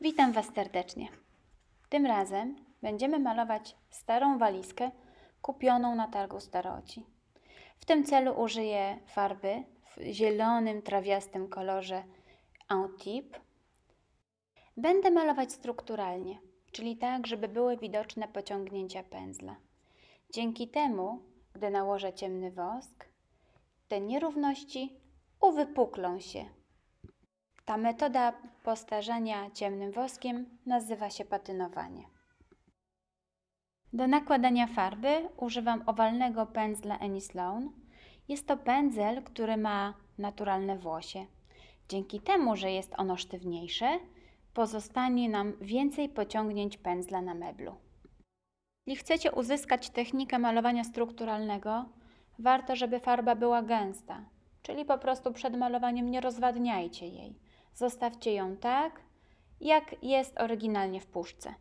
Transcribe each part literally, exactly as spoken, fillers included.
Witam Was serdecznie. Tym razem będziemy malować starą walizkę kupioną na targu staroci. W tym celu użyję farby w zielonym, trawiastym kolorze Antibes. Będę malować strukturalnie, czyli tak, żeby były widoczne pociągnięcia pędzla. Dzięki temu, gdy nałożę ciemny wosk, te nierówności uwypuklą się. Ta metoda postarzania ciemnym woskiem nazywa się patynowanie. Do nakładania farby używam owalnego pędzla Annie Sloan. Jest to pędzel, który ma naturalne włosie. Dzięki temu, że jest ono sztywniejsze, pozostanie nam więcej pociągnięć pędzla na meblu. Jeśli chcecie uzyskać technikę malowania strukturalnego, warto, żeby farba była gęsta, czyli po prostu przed malowaniem nie rozwadniajcie jej. Zostawcie ją tak, jak jest oryginalnie w puszce.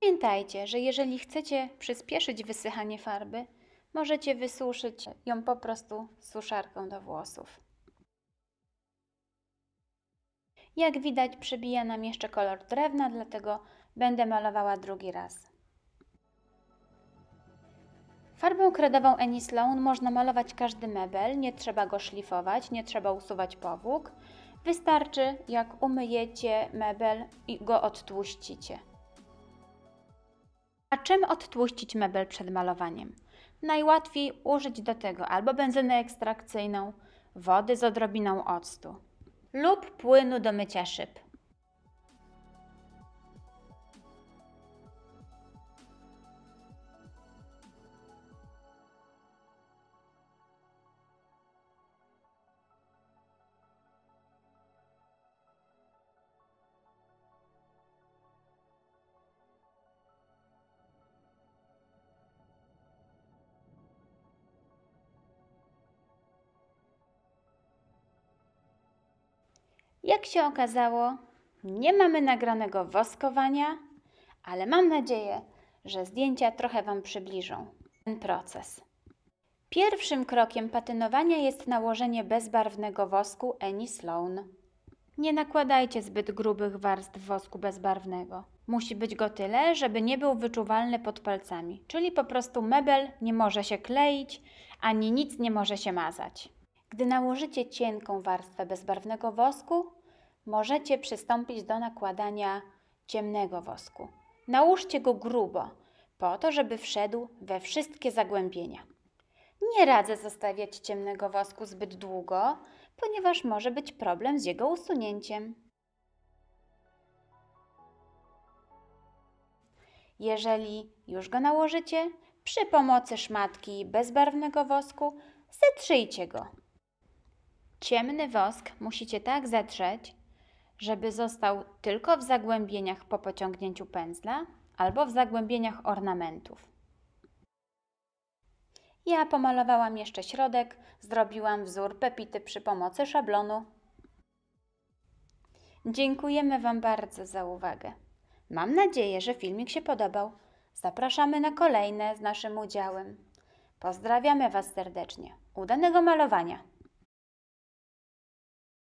Pamiętajcie, że jeżeli chcecie przyspieszyć wysychanie farby, możecie wysuszyć ją po prostu suszarką do włosów. Jak widać, przybija nam jeszcze kolor drewna, dlatego będę malowała drugi raz. Farbą kredową Annie Sloan można malować każdy mebel, nie trzeba go szlifować, nie trzeba usuwać powłók. Wystarczy, jak umyjecie mebel i go odtłuścicie. A czym odtłuścić mebel przed malowaniem? Najłatwiej użyć do tego albo benzyny ekstrakcyjną, wody z odrobiną octu lub płynu do mycia szyb. Jak się okazało, nie mamy nagranego woskowania, ale mam nadzieję, że zdjęcia trochę Wam przybliżą ten proces. Pierwszym krokiem patynowania jest nałożenie bezbarwnego wosku Annie Sloan. Nie nakładajcie zbyt grubych warstw wosku bezbarwnego. Musi być go tyle, żeby nie był wyczuwalny pod palcami, czyli po prostu mebel nie może się kleić, ani nic nie może się mazać. Gdy nałożycie cienką warstwę bezbarwnego wosku, możecie przystąpić do nakładania ciemnego wosku. Nałóżcie go grubo, po to, żeby wszedł we wszystkie zagłębienia. Nie radzę zostawiać ciemnego wosku zbyt długo, ponieważ może być problem z jego usunięciem. Jeżeli już go nałożycie, przy pomocy szmatki bezbarwnego wosku zetrzyjcie go. Ciemny wosk musicie tak zetrzeć, żeby został tylko w zagłębieniach po pociągnięciu pędzla albo w zagłębieniach ornamentów. Ja pomalowałam jeszcze środek, zrobiłam wzór pepity przy pomocy szablonu. Dziękujemy Wam bardzo za uwagę. Mam nadzieję, że filmik się podobał. Zapraszamy na kolejne z naszym udziałem. Pozdrawiamy Was serdecznie. Udanego malowania!